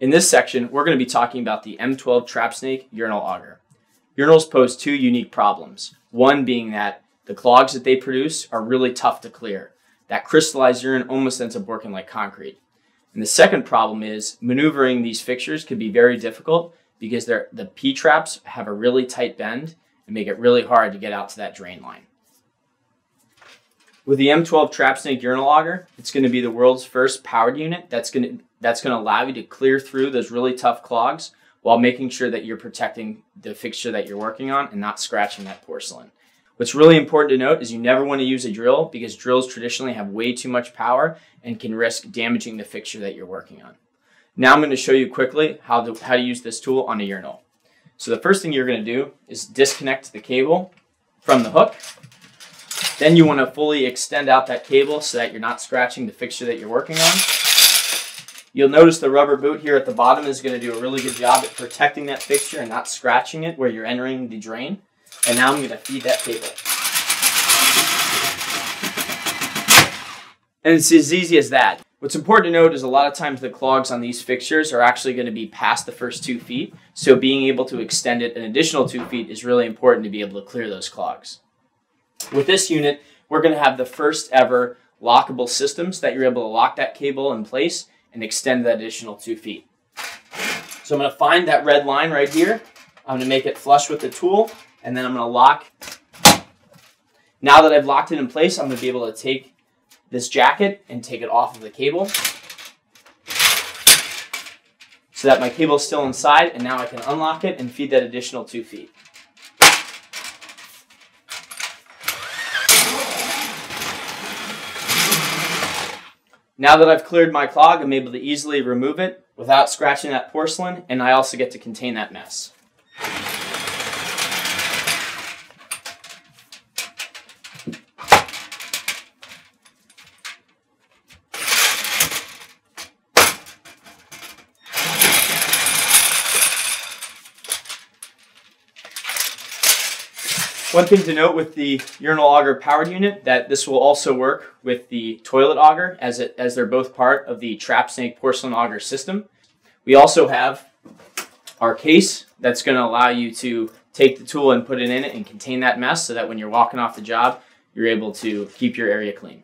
In this section, we're going to be talking about the M12 TRAPSNAKE urinal auger. Urinals pose two unique problems. One being that the clogs that they produce are really tough to clear. That crystallized urine almost ends up working like concrete. And the second problem is maneuvering these fixtures can be very difficult because the P-traps have a really tight bend and make it really hard to get out to that drain line. With the M12 TRAPSNAKE urinal auger, it's going to be the world's first powered unit that's going to allow you to clear through those really tough clogs while making sure that you're protecting the fixture that you're working on and not scratching that porcelain. What's really important to note is you never want to use a drill because drills traditionally have way too much power and can risk damaging the fixture that you're working on. Now I'm going to show you quickly how to use this tool on a urinal. So the first thing you're going to do is disconnect the cable from the hook. Then you want to fully extend out that cable so that you're not scratching the fixture that you're working on. You'll notice the rubber boot here at the bottom is going to do a really good job at protecting that fixture and not scratching it where you're entering the drain. And now I'm going to feed that cable. And it's as easy as that. What's important to note is a lot of times the clogs on these fixtures are actually going to be past the first 2 feet. So being able to extend it an additional 2 feet is really important to be able to clear those clogs. With this unit, we're going to have the first ever lockable systems that you're able to lock that cable in place and extend that additional 2 feet. So I'm going to find that red line right here. I'm going to make it flush with the tool. And then I'm going to lock. Now that I've locked it in place, I'm going to be able to take this jacket and take it off of the cable so that my cable is still inside, and now I can unlock it and feed that additional 2 feet. Now that I've cleared my clog, I'm able to easily remove it without scratching that porcelain, and I also get to contain that mess. One thing to note with the urinal auger powered unit that this will also work with the toilet auger as they're both part of the TRAPSNAKE porcelain auger system. We also have our case that's going to allow you to take the tool and put it in it and contain that mess so that when you're walking off the job, you're able to keep your area clean.